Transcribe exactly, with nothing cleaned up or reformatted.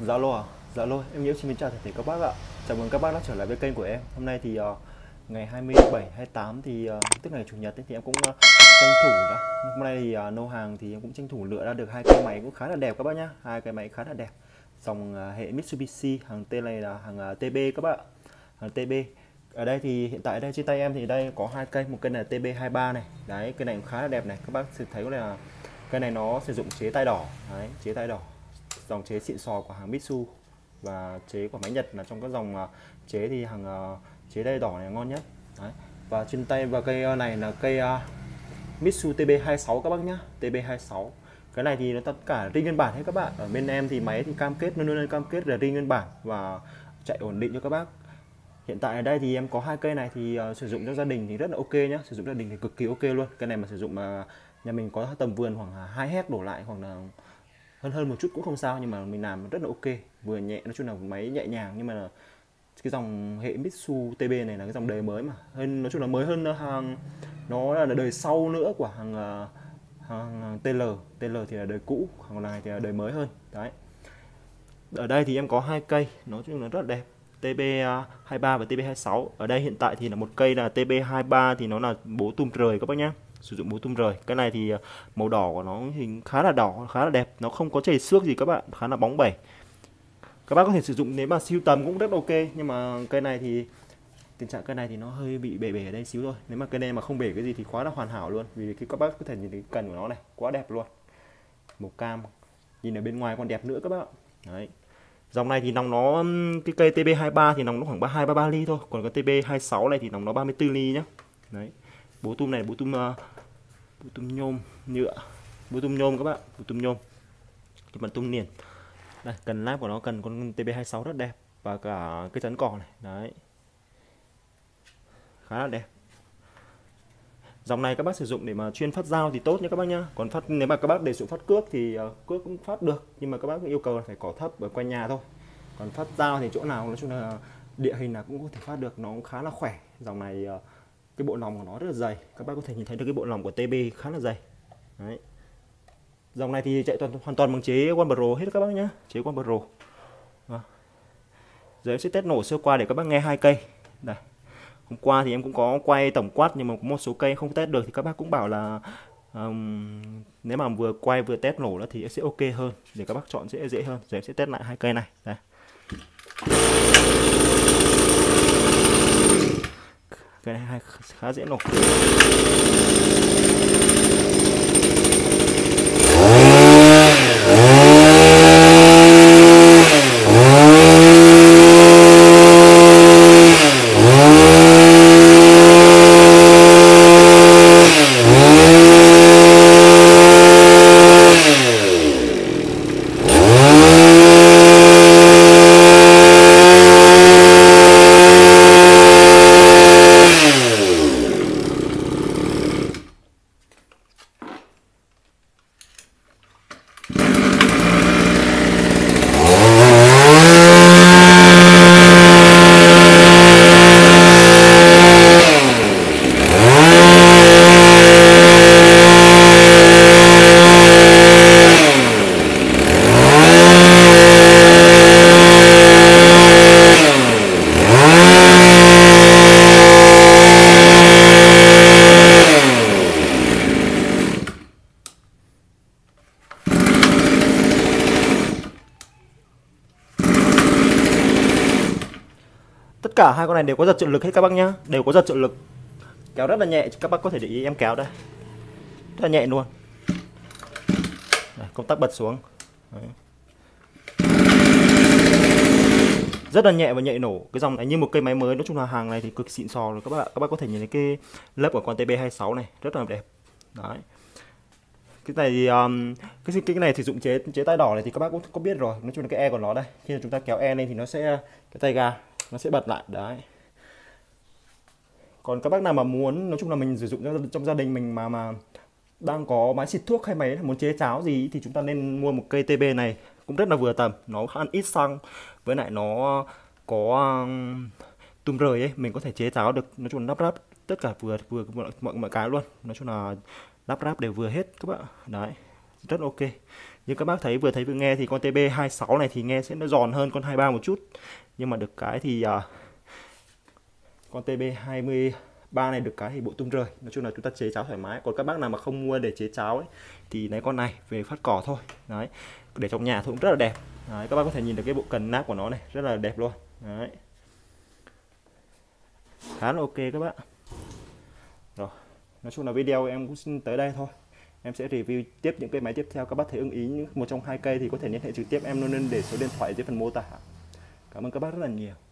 Zalo à? Zalo, em Nhiễm xin kính chào toàn thể các bác ạ. Chào mừng các bác đã trở lại với kênh của em. Hôm nay thì uh, ngày hai mươi bảy, hai mươi tám thì uh, tức ngày chủ nhật ấy, thì em cũng uh, tranh thủ đã. Hôm nay thì uh, nô hàng thì em cũng tranh thủ lựa ra được hai cái máy cũng khá là đẹp các bác nhá. Hai cái máy khá là đẹp. Dòng uh, hệ Mitsubishi, hàng T này là hàng uh, tê bê các bác ạ. Hàng tê bê. Ở đây thì hiện tại đây trên tay em thì đây có hai cây, một cây là T B hai mươi ba này. Đấy, cây này cũng khá là đẹp này. Các bác sẽ thấy là cây này nó sử dụng chế tay đỏ. Đấy, chế tay đỏ. Dòng chế xịn sò của hàng Mitsu và chế của máy Nhật là trong các dòng uh, chế thì hàng uh, chế đây đỏ này ngon nhất. Đấy. Và trên tay và cây này là cây uh, Mitsu T B hai mươi sáu các bác nhá, T B hai mươi sáu. Cái này thì nó tất cả ring nguyên bản hết các bạn. Ở bên em thì máy thì cam kết luôn luôn cam kết là ring nguyên bản và chạy ổn định cho các bác. Hiện tại ở đây thì em có hai cây này thì uh, sử dụng cho gia đình thì rất là ok nhá, sử dụng gia đình thì cực kỳ ok luôn. Cái này mà sử dụng mà uh, nhà mình có tầm vườn khoảng hai héc đổ lại, khoảng là hơn hơn một chút cũng không sao, nhưng mà mình làm rất là ok, vừa nhẹ, nói chung là máy nhẹ nhàng. Nhưng mà cái dòng hệ Mitsu tê bê này là cái dòng đời mới mà, hơn nói chung là mới hơn hàng, nó là đời sau nữa của hàng, hàng, hàng tê lờ, tê lờ thì là đời cũ, hàng này thì là đời mới hơn. Đấy. Ở đây thì em có hai cây, nói chung là rất đẹp, T B hai mươi ba và T B hai mươi sáu. Ở đây hiện tại thì là một cây là T B hai mươi ba thì nó là bố tum rời các bác nhá. Sử dụng bố tum rời. Cái này thì màu đỏ của nó hình khá là đỏ, khá là đẹp, nó không có chảy xước gì các bạn, khá là bóng bẩy. Các bác có thể sử dụng nếu mà sưu tầm cũng rất ok, nhưng mà cây này thì tình trạng cây này thì nó hơi bị bể bể ở đây xíu thôi. Nếu mà cây này mà không bể cái gì thì quá là hoàn hảo luôn, vì khi các bác có thể nhìn thấy cái cần của nó này, quá đẹp luôn. Màu cam. Nhìn ở bên ngoài còn đẹp nữa các bác. Đấy. Dòng này thì nòng nó cái cây T B hai mươi ba thì nòng nó khoảng ba mươi hai, ba mươi ba ly thôi, còn cái T B hai mươi sáu này thì nòng nó ba mươi tư ly nhá. Đấy. Bố tum này bố tum uh, bố tum nhôm nhựa, bố tum nhôm các bạn, bố tum nhôm thì bằng tum niền. Đây, cần láp của nó cần con T B hai mươi sáu rất đẹp và cả cái chắn cỏ này, đấy. Khá là đẹp. Dòng này các bác sử dụng để mà chuyên phát dao thì tốt nhé các bác nhá. Còn phát nếu mà các bác để sử phát cước thì uh, cước cũng phát được, nhưng mà các bác yêu cầu là phải cỏ thấp ở quanh nhà thôi. Còn phát dao thì chỗ nào nói chung là địa hình là cũng có thể phát được, nó cũng khá là khỏe. Dòng này uh, cái bộ lòng của nó rất là dày, các bác có thể nhìn thấy được cái bộ lòng của tê bê khá là dày. Đấy. Dòng này thì chạy toàn hoàn toàn bằng chế One Pro hết các bác nhá, chế One Pro. À. Giờ em sẽ test nổ sơ qua để các bác nghe hai cây. Đây. Hôm qua thì em cũng có quay tổng quát, nhưng mà một số cây không test được thì các bác cũng bảo là um, nếu mà vừa quay vừa test nổ nữa thì sẽ ok hơn, để các bác chọn sẽ dễ hơn. Giờ em sẽ test lại hai cây này. Đây. Cái này khá dễ nổ. Tất cả hai con này đều có giật trợ lực hết các bác nhá, đều có giật trợ lực, kéo rất là nhẹ, các bác có thể để ý em kéo đây, rất là nhẹ luôn. Đây, công tắc bật xuống. Đấy. Rất là nhẹ và nhạy nổ, cái dòng này như một cây máy mới. Nói chung là hàng này thì cực xịn sò rồi các bạn, các bác có thể nhìn thấy cái lớp của con T B hai mươi sáu này rất là đẹp. Đấy. Cái này thì um, cái cái này thì dụng chế chế tay đỏ này thì các bác cũng có biết rồi, nói chung là cái e của nó đây, khi mà chúng ta kéo e lên thì nó sẽ cái tay ga nó sẽ bật lại. Đấy. Còn các bác nào mà muốn nói chung là mình sử dụng trong gia đình mình mà mà đang có máy xịt thuốc hay máy muốn chế cháo gì thì chúng ta nên mua một cây tê bê này, cũng rất là vừa tầm, nó ăn ít xăng với lại nó có tum rời ấy, mình có thể chế cháo được, nói chung là lắp ráp tất cả vừa vừa mọi mọi, mọi cái luôn, nói chung là lắp ráp đều vừa hết các bạn. Đấy, rất ok. Như các bác thấy vừa thấy vừa nghe thì con T B hai sáu này thì nghe sẽ nó giòn hơn con hai ba một chút. Nhưng mà được cái thì uh, con T B hai mươi ba này được cái thì bộ tung rời. Nói chung là chúng ta chế cháo thoải mái. Còn các bác nào mà không mua để chế cháo ấy, thì lấy con này về phát cỏ thôi. Đấy, để trong nhà cũng rất là đẹp. Đấy, các bác có thể nhìn được cái bộ cần nắp của nó này, rất là đẹp luôn. Đấy, khá là ok các bạn. Rồi, nói chung là video em cũng xin tới đây thôi. Em sẽ review tiếp những cái máy tiếp theo. Các bác thấy ưng ý một trong hai cây thì có thể liên hệ trực tiếp em luôn, nên để số điện thoại dưới phần mô tả. Cảm ơn các bác rất là nhiều.